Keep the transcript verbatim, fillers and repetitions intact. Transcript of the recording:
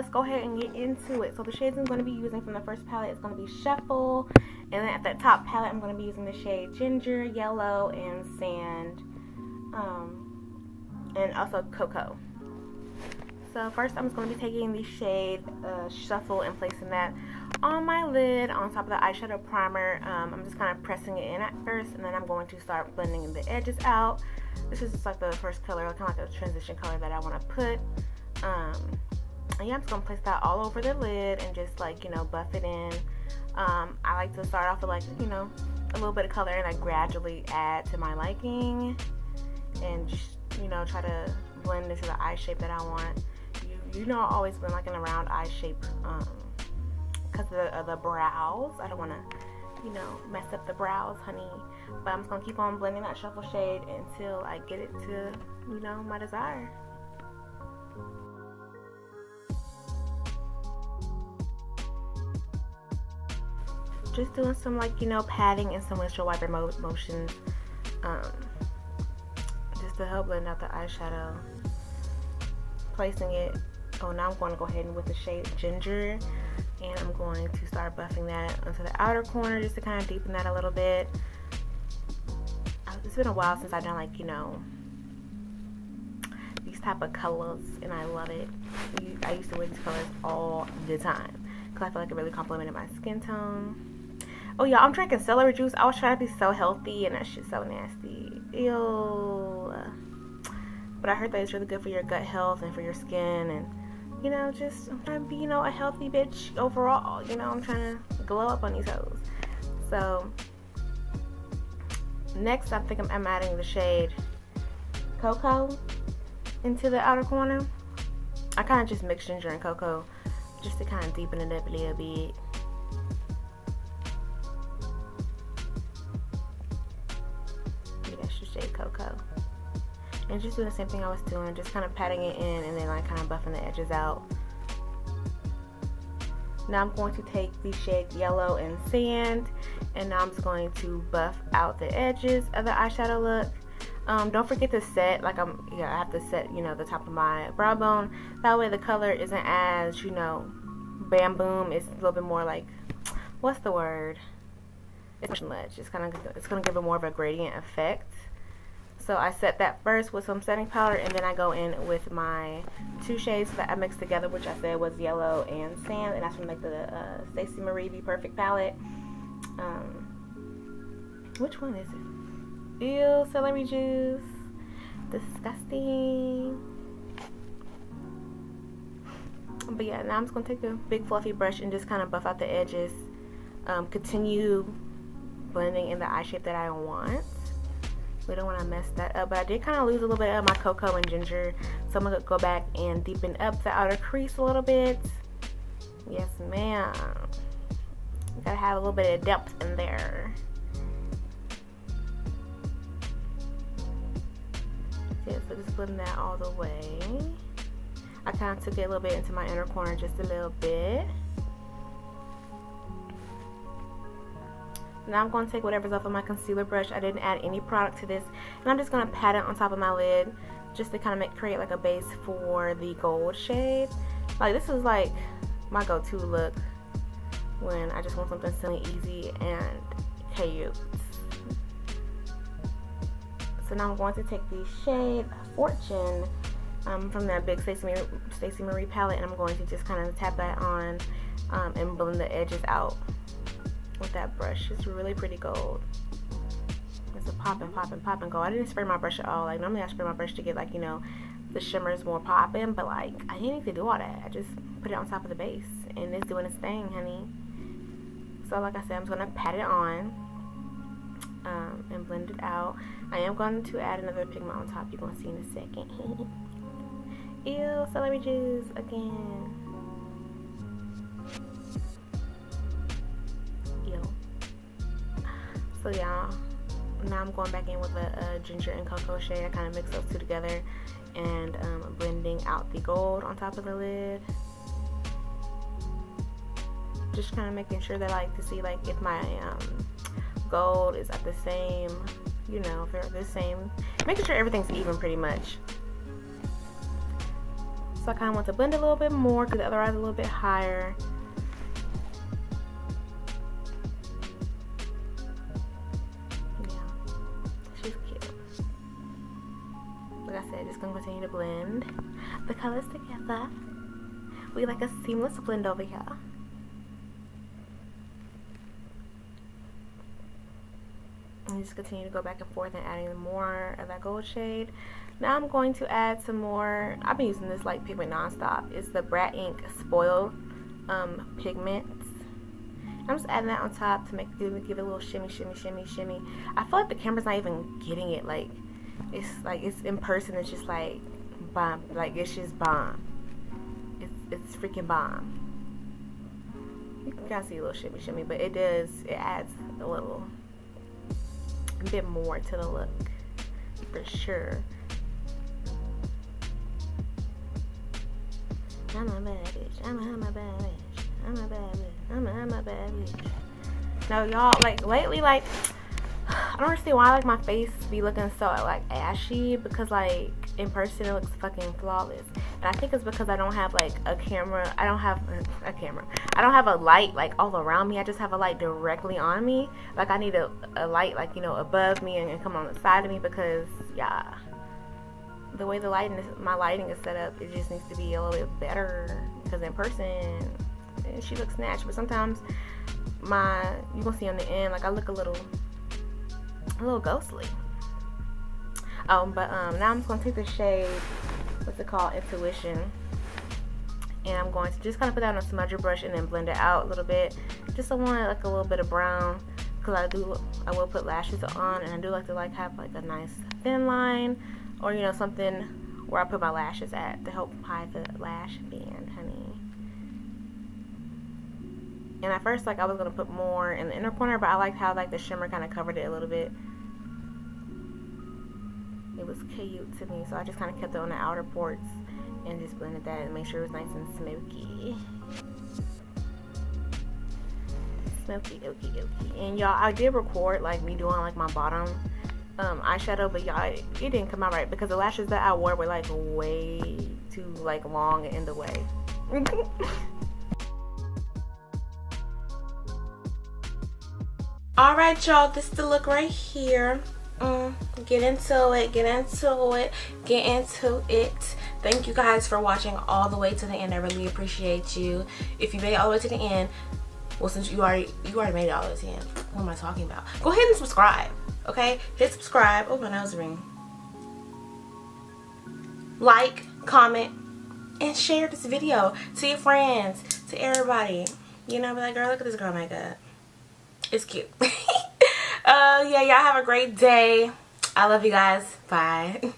let's go ahead and get into it. So the shades I'm going to be using from the first palette is going to be Shuffle, and then at that top palette I'm going to be using the shade Ginger, Yellow, and Sand, um, and also Cocoa. So first I'm just going to be taking the shade uh, Shuffle and placing that on my lid on top of the eyeshadow primer. um, I'm just kind of pressing it in at first, and then I'm going to start blending the edges out. This is just like the first color, kind of like the transition color that I want to put. Um, and yeah, I'm just going to place that all over the lid and just like, you know, buff it in. Um, I like to start off with like, you know, a little bit of color, and I gradually add to my liking and just, you know, try to blend into the eye shape that I want. You, you know, I always blend like in a round eye shape um, because of the, of the brows. I don't want to, you know, mess up the brows, honey. But I'm just going to keep on blending that Shuffle shade until I get it to, you know, my desire. Just doing some, like, you know, patting and some windshield wiper mo motions um, just to help blend out the eyeshadow. Placing it. Oh, now I'm going to go ahead and with the shade Ginger, and I'm going to start buffing that onto the outer corner just to kind of deepen that a little bit. It's been a while since I've done, like, you know, these type of colors, and I love it. I used to wear these colors all the time because I feel like it really complimented my skin tone. Oh, y'all, I'm drinking celery juice. I was trying to be so healthy, and that shit's so nasty. Ew. But I heard that it's really good for your gut health and for your skin, and, you know, just I'm trying to be, you know, a healthy bitch overall. You know, I'm trying to glow up on these hoes. So next, I think I'm adding the shade Cocoa into the outer corner. I kind of just mix Ginger and Cocoa just to kind of deepen it up a little bit. Maybe that's the shade Cocoa. And just doing the same thing I was doing, just kind of patting it in and then like kind of buffing the edges out. Now I'm going to take the shade Yellow and Sand, and now I'm just going to buff out the edges of the eyeshadow look. Um, don't forget to set, like I'm, yeah, I have to set, you know, the top of my brow bone. That way the color isn't as, you know, bam boom. It's a little bit more like, what's the word? It's much. It's kind of, it's gonna give it more of a gradient effect. So I set that first with some setting powder, and then I go in with my two shades that I mixed together, which I said was Yellow and Sand, and that's from like the uh, Stacey Marie Beperfect palette. Um, which one is it? Ew, celery juice. Disgusting. But yeah, now I'm just gonna take a big fluffy brush and just kind of buff out the edges. Um, continue blending in the eye shape that I want. We don't want to mess that up, but I did kind of lose a little bit of my Cocoa and Ginger, so I'm gonna go back and deepen up the outer crease a little bit. Yes, ma'am. Gotta have a little bit of depth in there. Yeah, so just blending that all the way. I kind of took it a little bit into my inner corner, just a little bit. Now I'm going to take whatever's off of my concealer brush. I didn't add any product to this, and I'm just going to pat it on top of my lid just to kind of make, create like a base for the gold shade. Like, this is like my go-to look when I just want something silly, easy, and cute. So now I'm going to take the shade Fortune um, from that big Stacey Marie, Stacey Marie palette, and I'm going to just kind of tap that on um, and blend the edges out with that brush. It's really pretty gold. It's a poppin', poppin', poppin' gold. I didn't spray my brush at all. Like, normally I spray my brush to get, like, you know, the shimmers more poppin', but like I didn't need to do all that. I just put it on top of the base, and it's doing its thing, honey. So like I said, I'm just gonna pat it on um, and blend it out. I am going to add another pigment on top. You're gonna see in a second. Ew, celery juice again. So y'all, now I'm going back in with a, a Ginger and Cocoa shade. I kind of mix those two together, and um, blending out the gold on top of the lid. Just kind of making sure that I like to see like if my um, gold is at the same, you know, if they're the same. Making sure everything's even pretty much. So I kind of want to blend a little bit more because the other eye is a little bit higher. Continue to blend the colors together. We like a seamless blend over here. And just continue to go back and forth and adding more of that gold shade. Now I'm going to add some more. I've been using this like pigment nonstop. It's the Brat Ink Spoiled um, pigments. I'm just adding that on top to make give, give it a little shimmy, shimmy, shimmy, shimmy. I feel like the camera's not even getting it. Like. It's like it's in person. It's just like bomb. Like it's just bomb. It's it's freaking bomb. You can kind of see a little shimmy shimmy, but it does. It adds a little, a bit more to the look, for sure. I'm a bad bitch. I'm a I'm a bad bitch. I'm a bad bitch. I'm a I'm a bad bitch. Now y'all, like lately, like. I don't understand why like my face be looking so like ashy, because like in person it looks fucking flawless, and I think it's because I don't have like a camera. I don't have a camera. I don't have a light like all around me. I just have a light directly on me. Like I need a, a light like, you know, above me and, and come on the side of me, because yeah, the way the lighting is, my lighting is set up, it just needs to be a little bit better, because in person she looks snatched, but sometimes my you gonna see on the end like I look a little. A little ghostly. Um, but um, now I'm just gonna take the shade, what's it called, Intuition, and I'm going to just kind of put that on a smudger brush and then blend it out a little bit. Just I want like a little bit of brown, because I do I will put lashes on, and I do like to like have like a nice thin line, or you know something where I put my lashes at to help hide the lash band, honey. And at first, like, I was going to put more in the inner corner, but I liked how, like, the shimmer kind of covered it a little bit. It was cute to me, so I just kind of kept it on the outer parts and just blended that and made sure it was nice and smoky. Smoky, okie, okie. And, y'all, I did record, like, me doing, like, my bottom um, eyeshadow, but, y'all, it, it didn't come out right because the lashes that I wore were, like, way too, like, long and in the way. All right, y'all, this is the look right here. Mm, get into it, get into it, get into it. Thank you guys for watching all the way to the end. I really appreciate you. If you made it all the way to the end, well, since you already you already made it all the way to the end, what am I talking about? Go ahead and subscribe, okay? Hit subscribe. Oh, my nose ring. Like, comment, and share this video to your friends, to everybody. You know, be like, girl, look at this girl makeup. It's cute. uh, yeah, y'all have a great day. I love you guys. Bye.